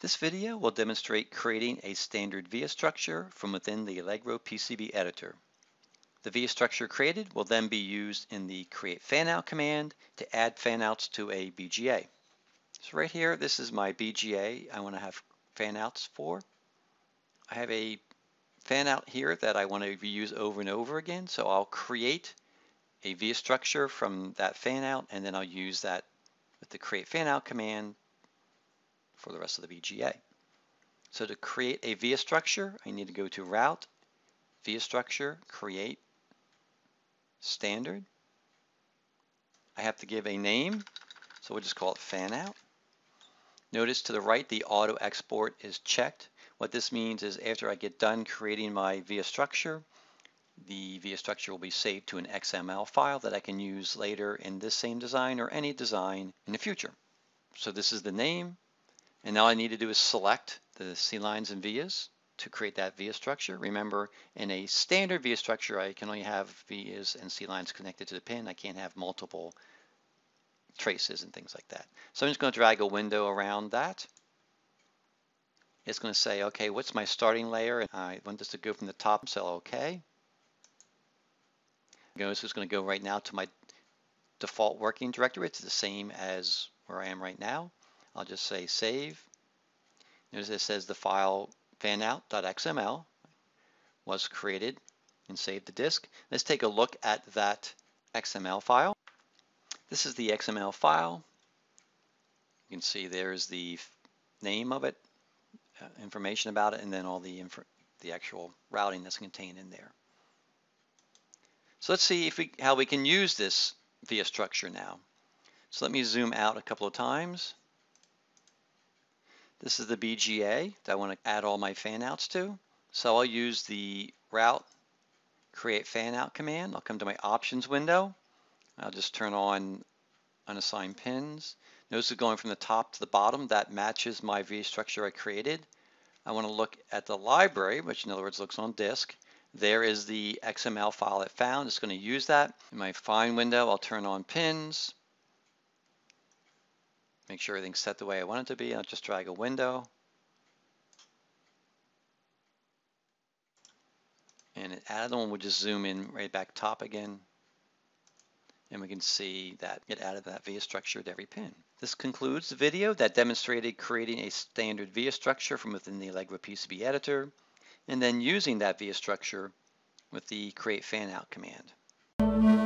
This video will demonstrate creating a standard via structure from within the Allegro PCB Editor. The via structure created will then be used in the Create Fanout command to add fanouts to a BGA. So right here, this is my BGA I want to have fanouts for. I have a fanout here that I want to reuse over and over again, so I'll create a via structure from that fanout, and then I'll use that with the Create Fanout command for the rest of the BGA. So to create a via structure, I need to go to Route, Via Structure, Create, Standard. I have to give a name, so we'll just call it Fanout. Notice to the right, the auto export is checked. What this means is after I get done creating my via structure, the via structure will be saved to an XML file that I can use later in this same design or any design in the future. So this is the name. And now I need to do is select the C-lines and vias to create that via structure. Remember, in a standard via structure, I can only have vias and C-lines connected to the pin. I can't have multiple traces and things like that. So I'm just going to drag a window around that. It's going to say, okay, what's my starting layer? And I want this to go from the top, so okay. This is going to go right now to my default working directory. It's the same as where I am right now. I'll just say save. Notice it says the file fanout.xml was created and saved to disk. Let's take a look at that XML file. This is the XML file. You can see there's the name of it, information about it, and then all the actual routing that's contained in there. So let's see how we can use this via structure now. So let me zoom out a couple of times. This is the BGA that I want to add all my fanouts to. So I'll use the Route Create Fanout command. I'll come to my options window. I'll just turn on unassigned pins. Notice it's going from the top to the bottom. That matches my via structure I created. I want to look at the library, which in other words looks on disk. There is the XML file it found. It's going to use that. In my Find window, I'll turn on pins. Make sure everything's set the way I want it to be. I'll just drag a window. And it added one. We'll just zoom in right back top again. And we can see that it added that via structure to every pin. This concludes the video that demonstrated creating a standard via structure from within the Allegro PCB Editor, and then using that via structure with the Create Fanout command.